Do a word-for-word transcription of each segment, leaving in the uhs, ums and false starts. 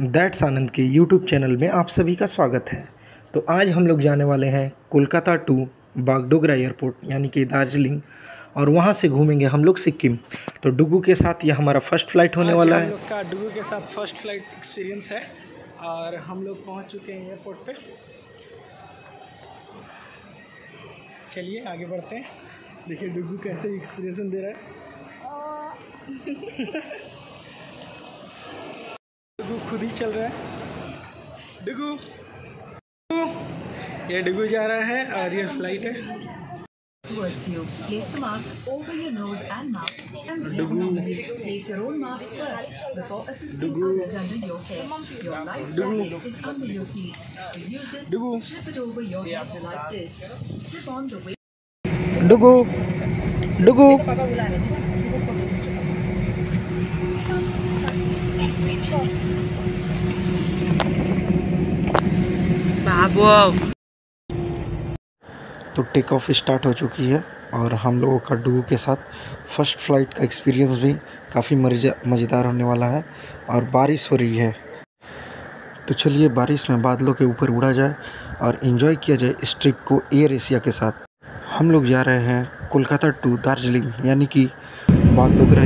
That's आनंद के YouTube channel में आप सभी का स्वागत है। तो आज हम लोग जाने वाले हैं कोलकाता टू बागडोगरा एयरपोर्ट यानी कि दार्जिलिंग, और वहां से घूमेंगे हम लोग सिक्किम। तो डुग्गू के साथ यह हमारा फर्स्ट फ्लाइट होने वाला है। का डुग्गू के साथ फर्स्ट फ्लाइट एक्सपीरियंस है और हम लोग पहुँच चुके हैं एयरपोर्ट पर। चलिए आगे बढ़ते हैं, देखिए डुग्गू कैसे एक्सपीरियंस दे रहा है। खुद ही चल रहा है डुग्गू। ये डुग्गू जा रहा है और ये फ्लाइट है। डुग्गू डुग्गू तो टेक ऑफ स्टार्ट हो चुकी है और हम लोगों का डुग्गू के साथ फर्स्ट फ्लाइट का एक्सपीरियंस भी काफ़ी मज़ेदार होने वाला है। और बारिश हो रही है तो चलिए बारिश में बादलों के ऊपर उड़ा जाए और एंजॉय किया जाए इस ट्रिप को एयर एशिया के साथ। हम लोग जा रहे हैं कोलकाता टू दार्जिलिंग यानी कि बागडोगरा।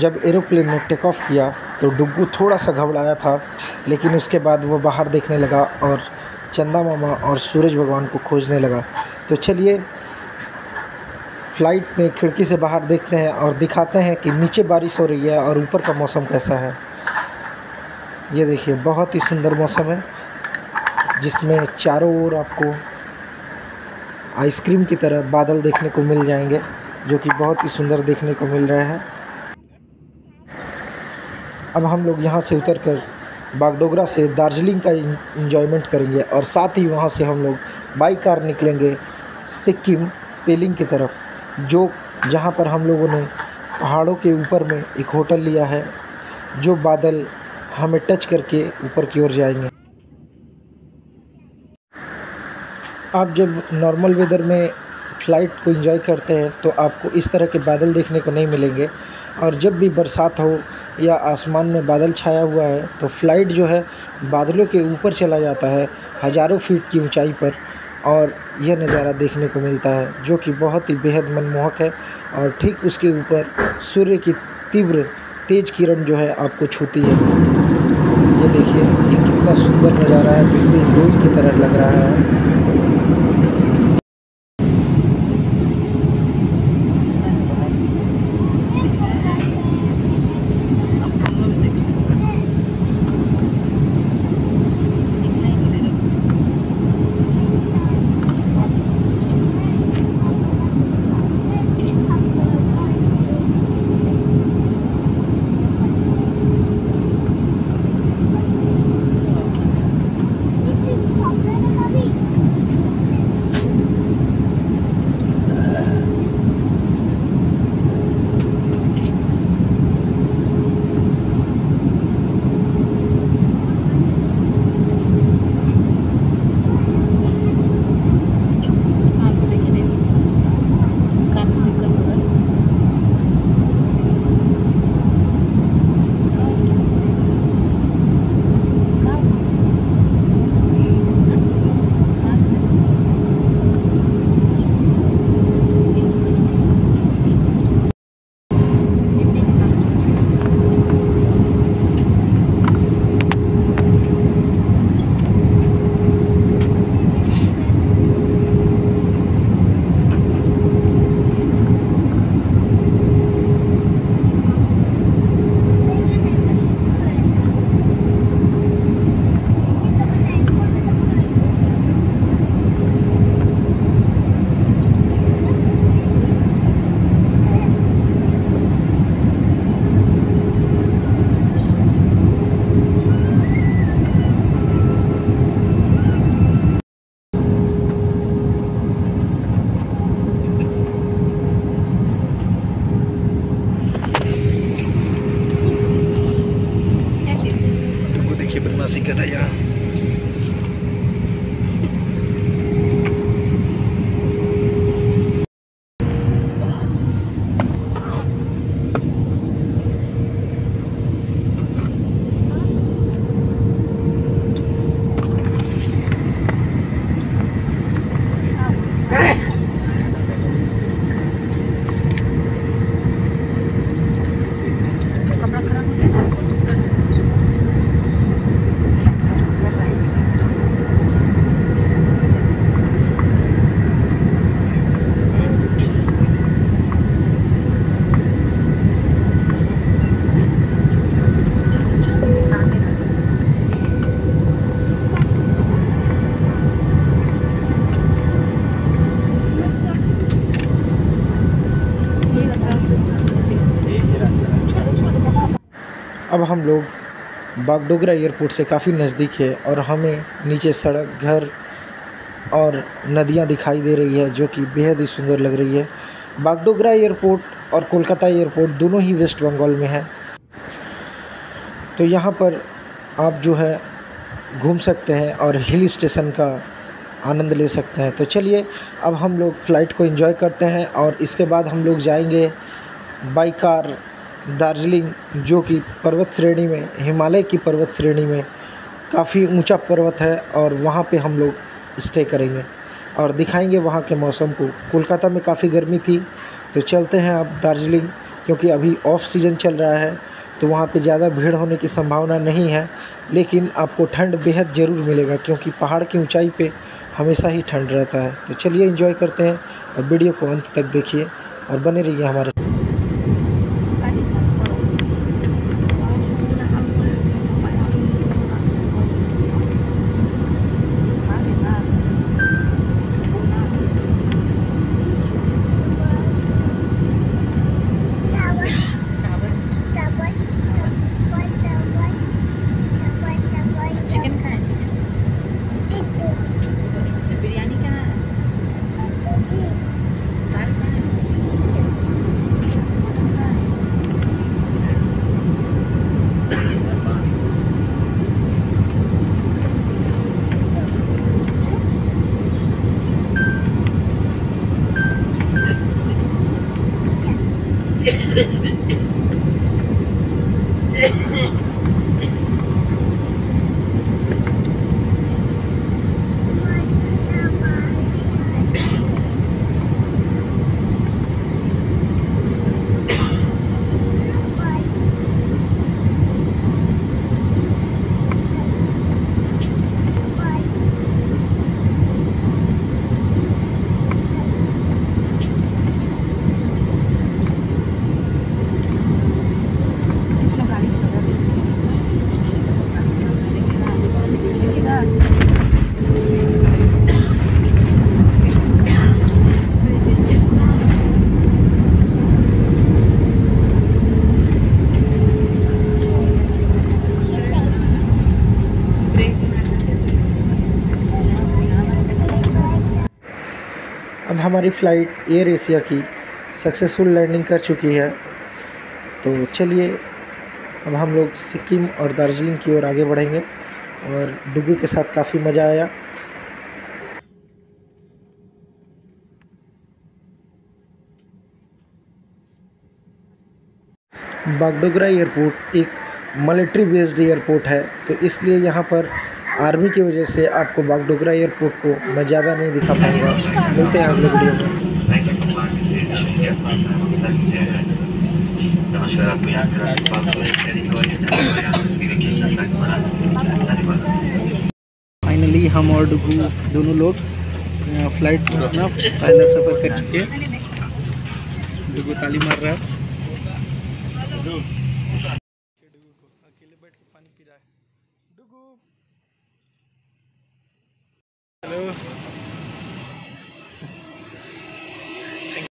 जब एरोप्लेन ने टेक ऑफ किया तो डुग्गू थोड़ा सा घबराया था, लेकिन उसके बाद वो बाहर देखने लगा और चंदा मामा और सूरज भगवान को खोजने लगा। तो चलिए फ़्लाइट में खिड़की से बाहर देखते हैं और दिखाते हैं कि नीचे बारिश हो रही है और ऊपर का मौसम कैसा है। ये देखिए बहुत ही सुंदर मौसम है जिसमें चारों ओर आपको आइसक्रीम की तरह बादल देखने को मिल जाएंगे, जो कि बहुत ही सुंदर देखने को मिल रहा है। अब हम लोग यहाँ से उतर कर बागडोगरा से दार्जिलिंग का एंजॉयमेंट करेंगे और साथ ही वहाँ से हम लोग बाई कार निकलेंगे सिक्किम पेलिंग की तरफ, जो जहाँ पर हम लोगों ने पहाड़ों के ऊपर में एक होटल लिया है, जो बादल हमें टच करके ऊपर की ओर जाएंगे। आप जब नॉर्मल वेदर में फ़्लाइट को एंजॉय करते हैं तो आपको इस तरह के बादल देखने को नहीं मिलेंगे, और जब भी बरसात हो या आसमान में बादल छाया हुआ है तो फ़्लाइट जो है बादलों के ऊपर चला जाता है हज़ारों फीट की ऊंचाई पर, और यह नज़ारा देखने को मिलता है जो कि बहुत ही बेहद मनमोहक है। और ठीक उसके ऊपर सूर्य की तीव्र तेज किरण जो है आपको छूती है। ये देखिए, ये कितना सुंदर नज़ारा है, बिल्कुल गोल की तरह लग रहा है। अब हम लोग बागडोगरा एयरपोर्ट से काफ़ी नज़दीक है और हमें नीचे सड़क, घर और नदियां दिखाई दे रही है, जो कि बेहद ही सुंदर लग रही है। बागडोगरा एयरपोर्ट और कोलकाता एयरपोर्ट दोनों ही वेस्ट बंगाल में है, तो यहाँ पर आप जो है घूम सकते हैं और हिल स्टेशन का आनंद ले सकते हैं। तो चलिए, अब हम लोग फ़्लाइट को एंजॉय करते हैं और इसके बाद हम लोग जाएंगे बाई कार दार्जिलिंग, जो कि पर्वत श्रेणी में, हिमालय की पर्वत श्रेणी में काफ़ी ऊंचा पर्वत है, और वहां पे हम लोग स्टे करेंगे और दिखाएंगे वहां के मौसम को। कोलकाता में काफ़ी गर्मी थी, तो चलते हैं अब दार्जिलिंग, क्योंकि अभी ऑफ सीज़न चल रहा है तो वहां पे ज़्यादा भीड़ होने की संभावना नहीं है, लेकिन आपको ठंड बेहद ज़रूर मिलेगा, क्योंकि पहाड़ की ऊँचाई पर हमेशा ही ठंड रहता है। तो चलिए इन्जॉय करते हैं और वीडियो को अंत तक देखिए और बने रहिए हमारे। अब हमारी फ़्लाइट एयर एशिया की सक्सेसफुल लैंडिंग कर चुकी है। तो चलिए अब हम लोग सिक्किम और दार्जिलिंग की ओर आगे बढ़ेंगे। और डुग्गू के साथ काफ़ी मज़ा आया। बागडोगरा एयरपोर्ट एक मिलिट्री बेस्ड एयरपोर्ट है, तो इसलिए यहाँ पर आर्मी की वजह से आपको बागडोगरा एयरपोर्ट को मैं ज़्यादा नहीं दिखा पाऊँगा। मिलते हैं आप लोग वीडियो में। फाइनली हम और डुग्गू दोनों लोग फ्लाइट में अपना पहला सफ़र कर चुके हैं। डुग्गू ताली मार रहा है। डुग्गू को अकेले बैठ के पानी पी रहा है। डुग्गू हेलो।